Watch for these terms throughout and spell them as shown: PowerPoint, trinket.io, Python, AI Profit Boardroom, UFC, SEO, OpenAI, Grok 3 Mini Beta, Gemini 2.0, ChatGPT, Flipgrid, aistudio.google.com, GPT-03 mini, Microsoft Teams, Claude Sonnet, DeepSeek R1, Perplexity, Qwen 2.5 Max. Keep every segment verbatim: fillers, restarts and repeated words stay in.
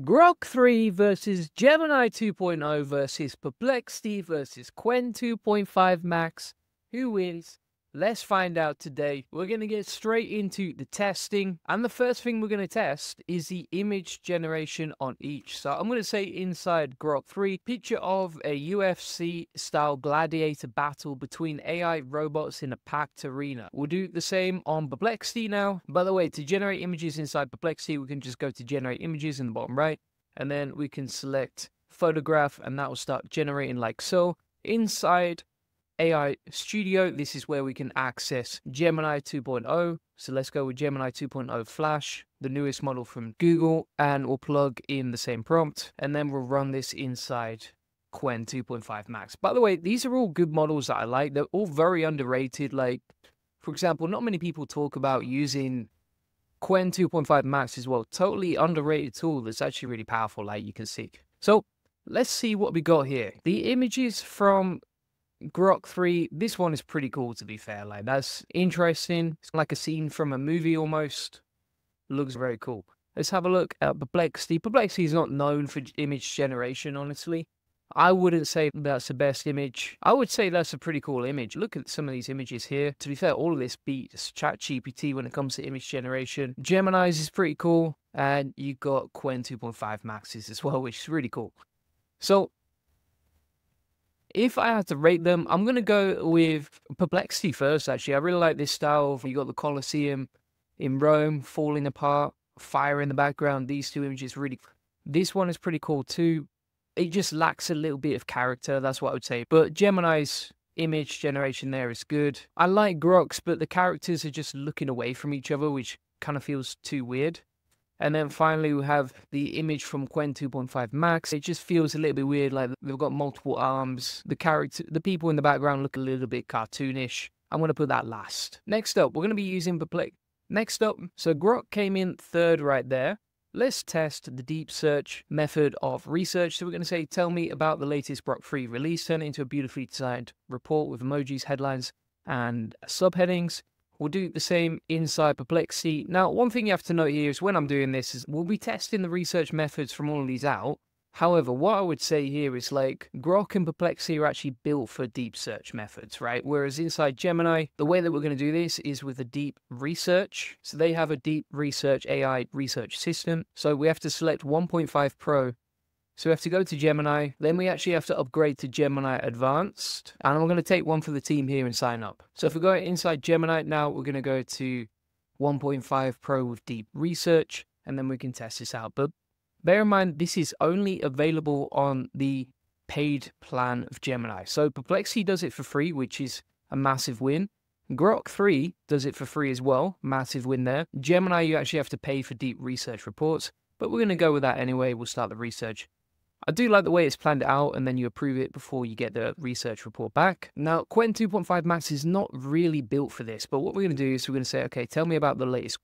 Grok three versus Gemini two point oh versus Perplexity versus Qwen two point five Max. Who wins? Let's find out today. We're going to get straight into the testing. And the first thing we're going to test is the image generation on each. So I'm going to say inside Grok three, picture of a U F C style gladiator battle between A I robots in a packed arena. We'll do the same on Perplexity now. By the way, to generate images inside Perplexity, we can just go to generate images in the bottom right. And then we can select photograph and that will start generating like so. Inside A I Studio, this is where we can access Gemini two point oh. So let's go with Gemini two point oh Flash, the newest model from Google, and we'll plug in the same prompt, and then we'll run this inside Qwen two point five Max. By the way, these are all good models that I like. They're all very underrated. Like, for example, not many people talk about using Qwen two point five Max as well. Totally underrated tool that's actually really powerful, like you can see. So let's see what we got here. The images from Grok three, this one is pretty cool to be fair, like that's interesting. It's like a scene from a movie almost. Looks very cool. Let's have a look at Perplexity. Perplexity is not known for image generation, honestly. I wouldn't say that's the best image. I would say that's a pretty cool image. Look at some of these images here. To be fair, all of this beats ChatGPT when it comes to image generation. Gemini's is pretty cool. And you've got Qwen two point five Maxes as well, which is really cool. So if I had to rate them, I'm going to go with Perplexity first, actually. I really like this style of, you got the Colosseum in Rome falling apart, fire in the background. These two images really, this one is pretty cool too. It just lacks a little bit of character, that's what I would say. But Gemini's image generation there is good. I like Grok's, but the characters are just looking away from each other, which kind of feels too weird. And then finally, we have the image from Qwen two point five Max. It just feels a little bit weird, like they've got multiple arms. The character, the people in the background look a little bit cartoonish. I'm going to put that last. Next up, we're going to be using Perplex. Next up, so Grok came in third right there. Let's test the deep search method of research. So we're going to say, tell me about the latest Grok three release. Turn it into a beautifully designed report with emojis, headlines, and subheadings. We'll do the same inside Perplexity. Now, one thing you have to note here is when I'm doing this is we'll be testing the research methods from all of these out. However, what I would say here is like Grok and Perplexity are actually built for deep search methods, right? Whereas inside Gemini, the way that we're going to do this is with a deep research. So they have a deep research A I research system. So we have to select one point five Pro. So we have to go to Gemini. Then we actually have to upgrade to Gemini Advanced. And I'm going to take one for the team here and sign up. So if we go inside Gemini now, we're going to go to one point five Pro with deep research. And then we can test this out. But bear in mind, this is only available on the paid plan of Gemini. So Perplexity does it for free, which is a massive win. Grok three does it for free as well. Massive win there. Gemini, you actually have to pay for deep research reports. But we're going to go with that anyway. We'll start the research. I do like the way it's planned out and then you approve it before you get the research report back. Now, Qwen two point five Max is not really built for this, but what we're going to do is we're going to say, okay, tell me about the latest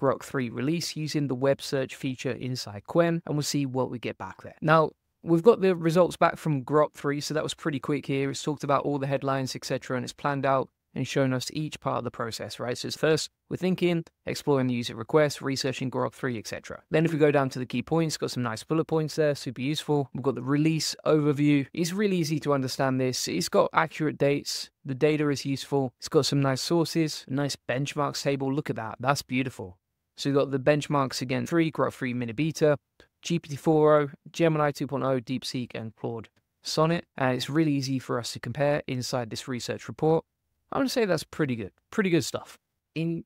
Grok three release using the web search feature inside Qwen, and we'll see what we get back there. Now, we've got the results back from Grok three, so that was pretty quick here. It's talked about all the headlines, et cetera, and it's planned out and shown us each part of the process, right? So it's first, we're thinking, exploring the user requests, researching Grok three, et cetera. Then if we go down to the key points, got some nice bullet points there, super useful. We've got the release overview. It's really easy to understand this. It's got accurate dates. The data is useful. It's got some nice sources, a nice benchmarks table. Look at that. That's beautiful. So we've got the benchmarks again, three, Grok three Mini Beta, G P T four o, Gemini two point oh, DeepSeek, and Claude Sonnet. And it's really easy for us to compare inside this research report. I'm going to say that's pretty good. Pretty good stuff. In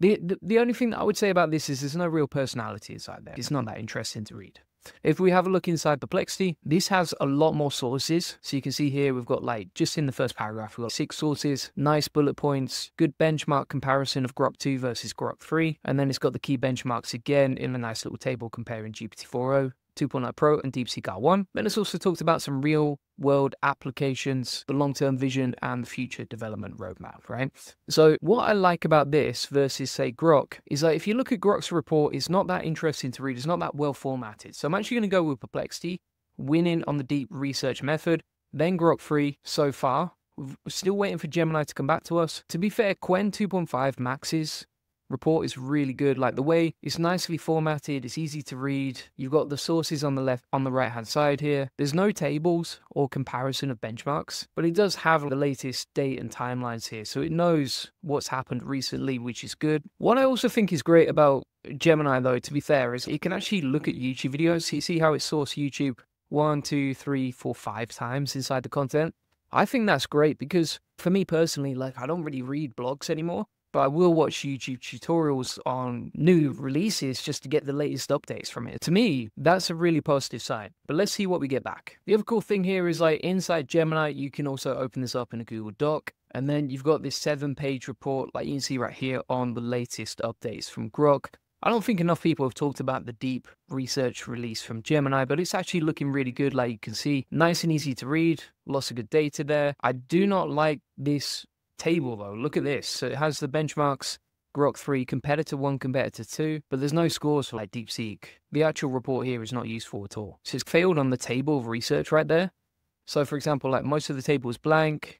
the, the the only thing that I would say about this is there's no real personality inside there. It's not that interesting to read. If we have a look inside Perplexity, this has a lot more sources. So you can see here we've got like, just in the first paragraph, we've got six sources, nice bullet points, good benchmark comparison of Grok two versus Grok three. And then it's got the key benchmarks again in a nice little table comparing G P T four o. two point oh Pro and DeepSeek R one. Then it's also talked about some real world applications, the long-term vision and the future development roadmap, right? So what I like about this versus say Grok is that if you look at Grok's report, it's not that interesting to read. It's not that well formatted. So I'm actually going to go with Perplexity, winning on the deep research method, then Grok three so far. We're still waiting for Gemini to come back to us. To be fair, Qwen two point five Maxes report is really good. Like the way it's nicely formatted, it's easy to read. You've got the sources on the left, on the right hand side here. There's no tables or comparison of benchmarks, but it does have the latest date and timelines here. So it knows what's happened recently, which is good. What I also think is great about Gemini though, to be fair, is it can actually look at YouTube videos. You see how it sourced YouTube one, two, three, four, five times inside the content. I think that's great because for me personally, like I don't really read blogs anymore, but I will watch YouTube tutorials on new releases just to get the latest updates from it. To me, that's a really positive sign, but let's see what we get back. The other cool thing here is like inside Gemini, you can also open this up in a Google Doc, and then you've got this seven page report, like you can see right here on the latest updates from Grok. I don't think enough people have talked about the deep research release from Gemini, but it's actually looking really good. Like you can see, nice and easy to read, lots of good data there. I do not like this table though. Look at this. So it has the benchmarks, Grok three, competitor one, competitor two, but there's no scores for like DeepSeek. The actual report here is not useful at all. So it's failed on the table of research right there. So for example, like most of the table is blank.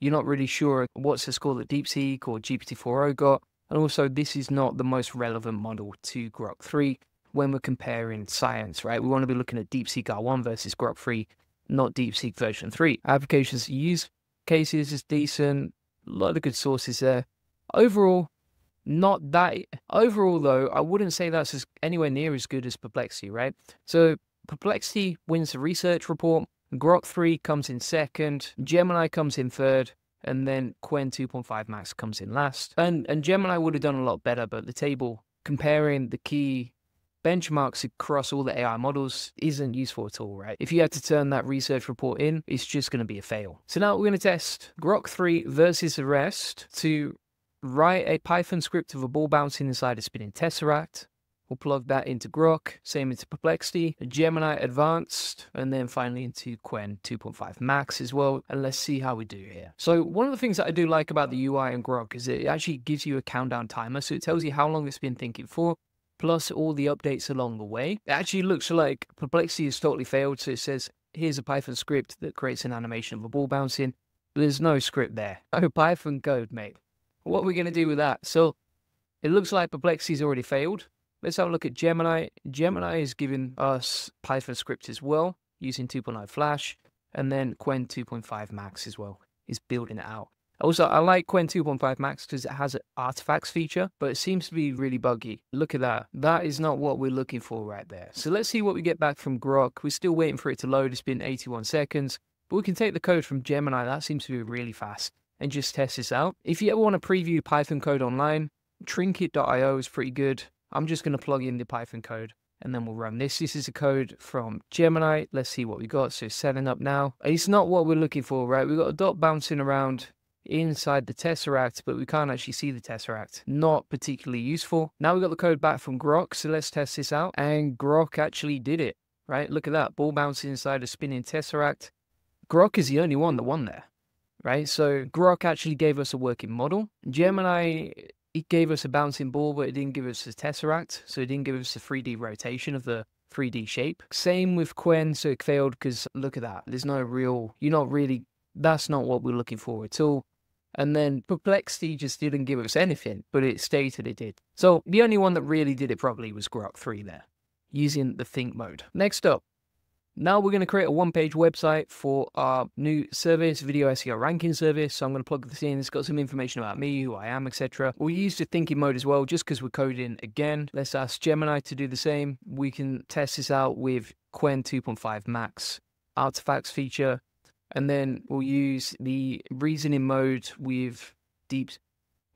You're not really sure what's the score that DeepSeek or G P T four o got. And also this is not the most relevant model to Grok three when we're comparing science, right? We want to be looking at DeepSeek R one versus Grok three, not DeepSeek version three. Applications use cases is decent. A lot of good sources there. Overall, not that. Overall, though, I wouldn't say that's as, anywhere near as good as Perplexity, right? So Perplexity wins the research report. Grok three comes in second. Gemini comes in third. And then Qwen two point five Max comes in last. And, and Gemini would have done a lot better, but the table comparing the key benchmarks across all the A I models isn't useful at all, right? If you had to turn that research report in, it's just going to be a fail. So now we're going to test Grok three versus the rest to write a Python script of a ball bouncing inside a spinning tesseract. We'll plug that into Grok, same into Perplexity, Gemini Advanced, and then finally into Qwen two point five Max as well. And let's see how we do here. So one of the things that I do like about the U I in Grok is it actually gives you a countdown timer. So it tells you how long it's been thinking for, plus all the updates along the way. It actually looks like Perplexity has totally failed. So it says, here's a Python script that creates an animation of a ball bouncing. There's no script there. No Python code, mate. What are we going to do with that? So it looks like Perplexity's already failed. Let's have a look at Gemini. Gemini is giving us Python script as well, using two point oh Flash, and then Qwen two point five Max as well is building it out. Also, I like Qwen two point five Max because it has an artifacts feature, but it seems to be really buggy. Look at that. That is not what we're looking for right there. So let's see what we get back from Grok. We're still waiting for it to load. It's been eighty-one seconds, but we can take the code from Gemini. That seems to be really fast and just test this out. If you ever want to preview Python code online, trinket dot i o is pretty good. I'm just going to plug in the Python code and then we'll run this. This is a code from Gemini. Let's see what we got. So it's setting up now. It's not what we're looking for, right? We've got a dot bouncing around inside the tesseract, but we can't actually see the tesseract. Not particularly useful. Now we've got the code back from Grok. So let's test this out. And Grok actually did it, right? Look at that. Ball bouncing inside a spinning tesseract. Grok is the only one that won there, right? So Grok actually gave us a working model. Gemini... it gave us a bouncing ball, but it didn't give us a tesseract. So it didn't give us a three D rotation of the three D shape. Same with Qwen. So it failed because look at that. There's no real, you're not really, that's not what we're looking for at all. And then Perplexity just didn't give us anything, but it stated it did. So the only one that really did it probably was Grok three there, using the think mode. Next up. Now we're going to create a one-page website for our new service, video S E O ranking service. So I'm going to plug this in. It's got some information about me, who I am, et cetera. We'll use the thinking mode as well, just because we're coding again. Let's ask Gemini to do the same. We can test this out with Qwen two point five Max artifacts feature. And then we'll use the reasoning mode with deep,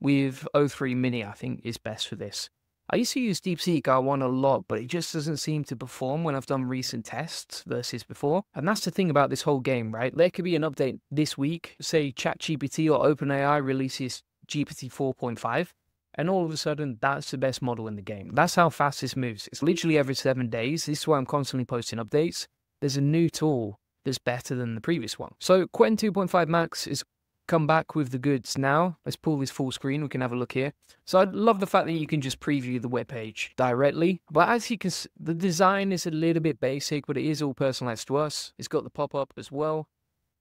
with O three Mini, I think is best for this. I used to use DeepSeek R one a lot, but it just doesn't seem to perform when I've done recent tests versus before. And that's the thing about this whole game, right? There could be an update this week, say ChatGPT or OpenAI releases G P T four point five, and all of a sudden, that's the best model in the game. That's how fast this moves. It's literally every seven days. This is why I'm constantly posting updates. There's a new tool that's better than the previous one. So Qwen two point five Max is come back with the goods now. Let's pull this full screen. We can have a look here. So I love the fact that you can just preview the web page directly. But as you can see, the design is a little bit basic, but it is all personalized to us. It's got the pop-up as well.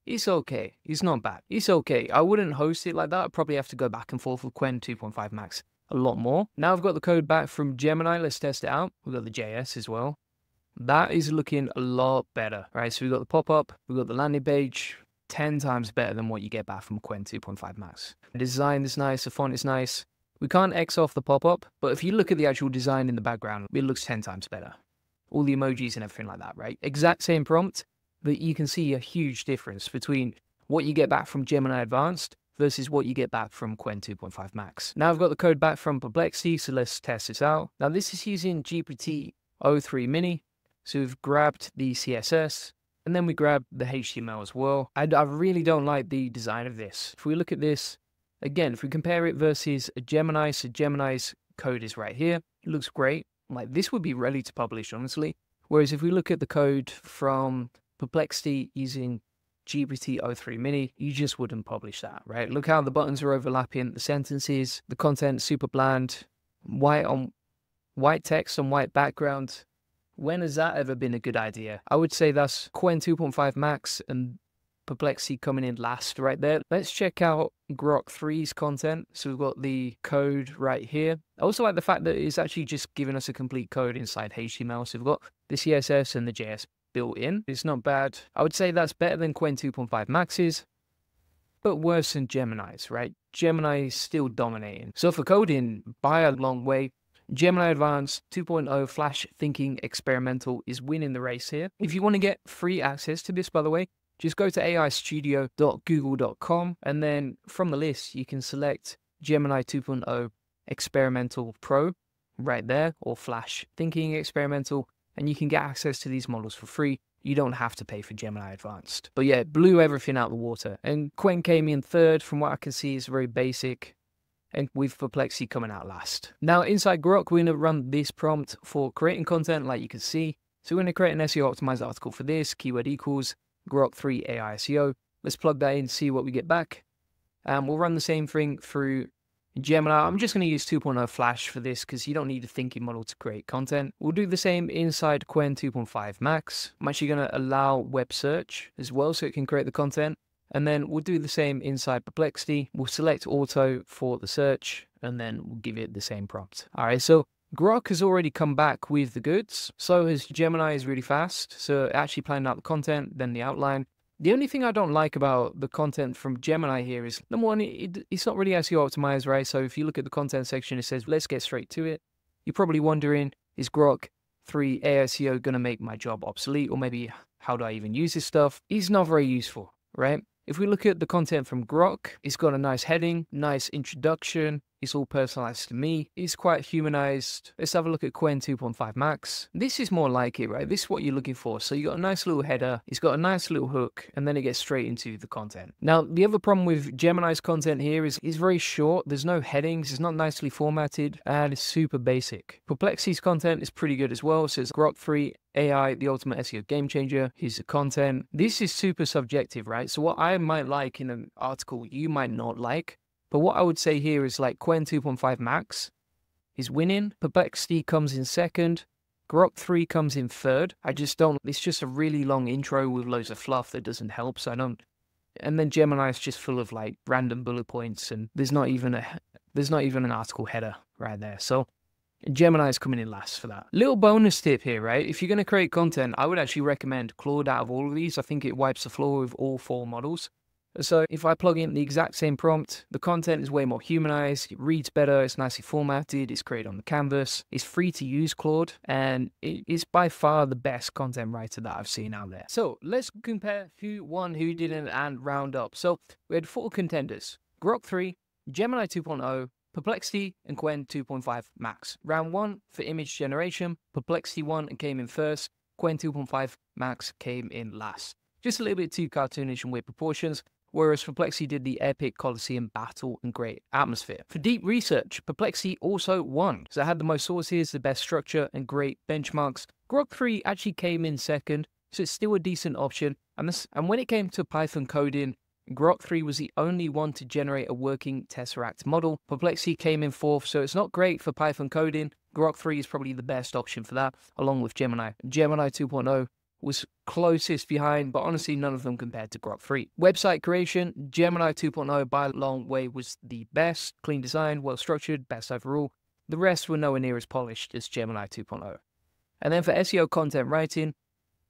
It's okay. It's not bad. It's okay. I wouldn't host it like that. I'd probably have to go back and forth with Qwen two point five Max. a lot more. Now I've got the code back from Gemini. Let's test it out. We've got the J S as well. That is looking a lot better, right? So we've got the pop-up, we've got the landing page, ten times better than what you get back from Qwen two point five Max. The design is nice, the font is nice. We can't X off the pop-up, but if you look at the actual design in the background, it looks ten times better. All the emojis and everything like that, right? Exact same prompt, but you can see a huge difference between what you get back from Gemini Advanced versus what you get back from Qwen two point five Max. Now I've got the code back from Perplexity, so let's test this out. Now this is using G P T oh three mini. So we've grabbed the C S S and then we grabbed the H T M L as well. And I really don't like the design of this. If we look at this, again, if we compare it versus a Gemini, so Gemini's code is right here. It looks great. Like this would be ready to publish, honestly. Whereas if we look at the code from Perplexity using G P T oh three mini, you just wouldn't publish that, right? Look how the buttons are overlapping, the sentences, the content super bland, white on white text on white background. When has that ever been a good idea? I would say that's Qwen two point five Max and Perplexity coming in last right there. Let's check out Grok three's content. So we've got the code right here. I also like the fact that it's actually just giving us a complete code inside H T M L. So we've got the C S S and the J S built in. It's not bad. I would say that's better than Qwen two point five Max's, but worse than Gemini's, right? Gemini is still dominating. So for coding, by a long way, Gemini Advanced two point oh Flash Thinking Experimental is winning the race here. If you want to get free access to this, by the way, just go to A I studio dot google dot com, and then from the list, you can select Gemini two point oh Experimental Pro right there, or Flash Thinking Experimental, and you can get access to these models for free. You don't have to pay for Gemini Advanced. But yeah, it blew everything out of the water. And Qwen came in third. From what I can see, it's very basic. And with Perplexity coming out last. Now inside Grok, we're gonna run this prompt for creating content like you can see. So we're gonna create an S E O optimized article for this, keyword equals Grok three A I S E O. Let's plug that in, see what we get back. And um, we'll run the same thing through Gemini. I'm just gonna use two point oh Flash for this because you don't need a thinking model to create content. We'll do the same inside Qwen two point five Max. I'm actually gonna allow web search as well so it can create the content. And then we'll do the same inside Perplexity. We'll select auto for the search, and then we'll give it the same prompt. All right, so Grok has already come back with the goods. So has Gemini is really fast. So actually planning out the content, then the outline. The only thing I don't like about the content from Gemini here is, number one, it, it's not really S E O optimized, right? So if you look at the content section, it says, let's get straight to it. You're probably wondering, is Grok three A I S E O going to make my job obsolete? Or maybe how do I even use this stuff? It's not very useful, right? If we look at the content from Grok, it's got a nice heading, nice introduction. It's all personalized to me. It's quite humanized. Let's have a look at Qwen two point five Max. This is more like it, right? This is what you're looking for. So you got a nice little header. It's got a nice little hook, and then it gets straight into the content. Now, the other problem with Gemini's content here is it's very short. There's no headings. It's not nicely formatted, and it's super basic. Perplexity's content is pretty good as well. So it's Grok three A I, the ultimate S E O game changer. Here's the content. This is super subjective, right? So what I might like in an article, you might not like. But what I would say here is like Qwen two point five Max is winning. Perplexity comes in second. Grok three comes in third. I just don't, it's just a really long intro with loads of fluff that doesn't help. So I don't, and then Gemini is just full of like random bullet points, and there's not even a, there's not even an article header right there. So Gemini is coming in last for that. Little bonus tip here, right? If you're going to create content, I would actually recommend Claude out of all of these. I think it wipes the floor with all four models. So if I plug in the exact same prompt, the content is way more humanized, it reads better, it's nicely formatted, it's created on the canvas, it's free to use Claude, and it is by far the best content writer that I've seen out there. So let's compare who won, who didn't, and round up. So we had four contenders, Grok three, Gemini two point oh, Perplexity, and Qwen two point five Max. Round one for image generation, Perplexity won and came in first, Qwen two point five Max came in last. Just a little bit too cartoonish and weird proportions, whereas Perplexity did the epic Colosseum battle and great atmosphere. For deep research, Perplexity also won, so it had the most sources, the best structure, and great benchmarks. Grok three actually came in second, so it's still a decent option. And, this, and when it came to Python coding, Grok three was the only one to generate a working Tesseract model. Perplexity came in fourth, so it's not great for Python coding. Grok three is probably the best option for that, along with Gemini. Gemini two point oh. was closest behind, but honestly, none of them compared to Grok three. Website creation, Gemini two point oh by a long way was the best. Clean design, well-structured, best overall. The rest were nowhere near as polished as Gemini two point oh. And then for S E O content writing,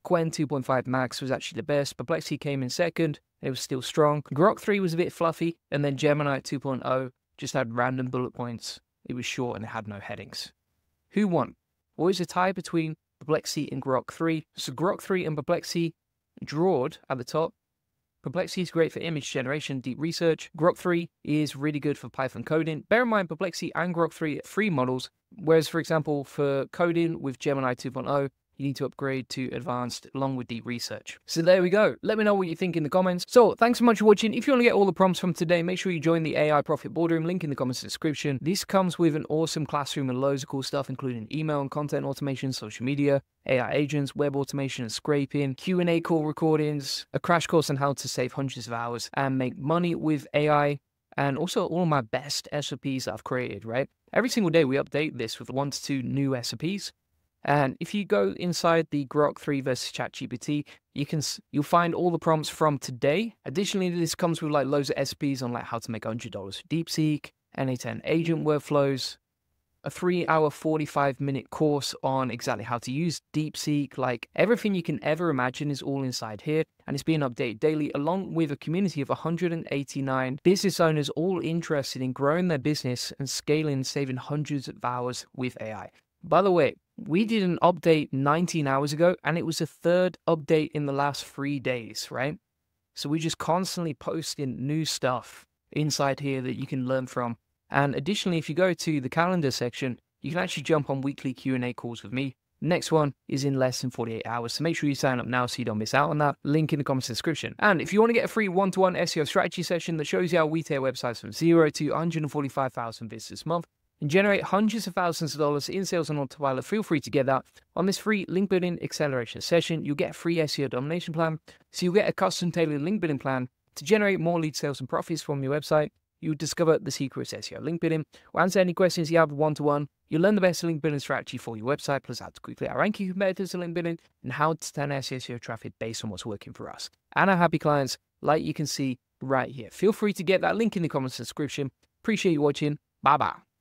Qwen two point five Max was actually the best. Perplexity came in second. It was still strong. Grok three was a bit fluffy. And then Gemini two point oh just had random bullet points. It was short and it had no headings. Who won? Always a tie between Perplexity and Grok three. So Grok three and Perplexity drawed at the top. Perplexity is great for image generation, deep research. Grok three is really good for Python coding. Bear in mind, Perplexity and Grok three are free models, whereas, for example, for coding with Gemini two point oh, you need to upgrade to advanced along with deep research. So there we go. Let me know what you think in the comments. So thanks so much for watching. If you want to get all the prompts from today, make sure you join the A I Profit Boardroom, link in the comments description. This comes with an awesome classroom and loads of cool stuff, including email and content automation, social media, A I agents, web automation and scraping, Q and A call recordings, a crash course on how to save hundreds of hours and make money with A I, and also all of my best S O Ps that I've created, right? Every single day we update this with one to two new S O Ps. And if you go inside the Grok three versus ChatGPT, you can, you'll find all the prompts from today. Additionally, this comes with like loads of S P s on like how to make one hundred dollars with DeepSeek, N A ten agent workflows, a three hour, forty-five minute course on exactly how to use DeepSeek. Like everything you can ever imagine is all inside here. And it's being updated daily along with a community of one hundred eighty-nine business owners, all interested in growing their business and scaling and saving hundreds of hours with A I. By the way, we did an update nineteen hours ago, and it was the third update in the last three days, right? So we're just constantly posting new stuff inside here that you can learn from. And additionally, if you go to the calendar section, you can actually jump on weekly Q and A calls with me. Next one is in less than forty-eight hours. So make sure you sign up now so you don't miss out on that. Link in the comments description. And if you want to get a free one-to-one S E O strategy session that shows you how we take websites from zero to one hundred forty-five thousand visitors a month, and generate hundreds of thousands of dollars in sales on autopilot, feel free to get that. On this free link building acceleration session, you'll get a free S E O domination plan. So you'll get a custom tailored link building plan to generate more lead sales and profits from your website. You'll discover the secrets of S E O link building. We'll answer any questions you have one-to-one. You'll learn the best link building strategy for your website, plus how to quickly outrank your competitors in link building and how to turn S E O traffic based on what's working for us and our happy clients, like you can see right here. Feel free to get that link in the comments description. Appreciate you watching. Bye-bye.